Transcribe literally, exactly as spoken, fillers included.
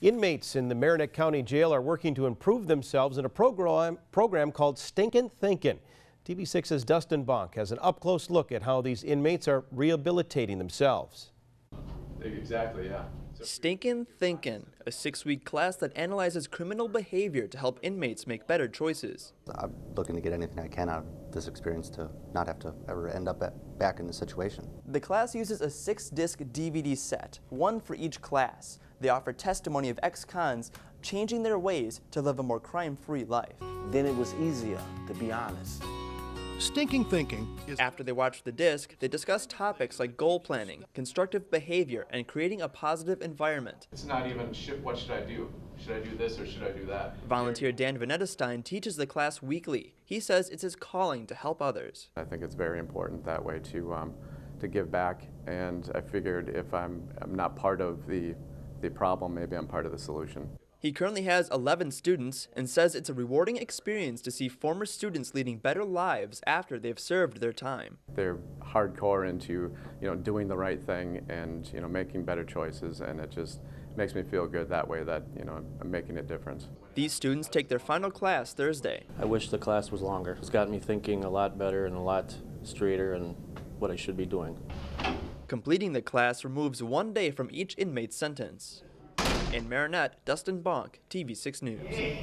Inmates in the Marinette County Jail are working to improve themselves in a program, program called Stinkin' Thinkin'. T V six's Dustin Bonk has an up-close look at how these inmates are rehabilitating themselves. Exactly, yeah. Stinkin' Thinkin', a six-week class that analyzes criminal behavior to help inmates make better choices. I'm looking to get anything I can out of this experience to not have to ever end up at, back in this situation. The class uses a six-disc D V D set, one for each class. They offer testimony of ex-cons changing their ways to live a more crime-free life. Then it was easier, to be honest. Stinkin' Thinkin' is... After they watch the disc, they discuss topics like goal planning, constructive behavior, and creating a positive environment. It's not even, what should I do? Should I do this or should I do that? Volunteer Dan Vanettestein teaches the class weekly. He says it's his calling to help others. I think it's very important that way to, um, to give back, and I figured if I'm, I'm not part of the, the problem, maybe I'm part of the solution. He currently has eleven students and says it's a rewarding experience to see former students leading better lives after they've served their time. They're hardcore into, you know, doing the right thing and, you know, making better choices, and it just makes me feel good that way that, you know, I'm making a difference. These students take their final class Thursday. I wish the class was longer. It's gotten me thinking a lot better and a lot straighter and what I should be doing. Completing the class removes one day from each inmate's sentence. In Marinette, Dustin Bonk, T V six News.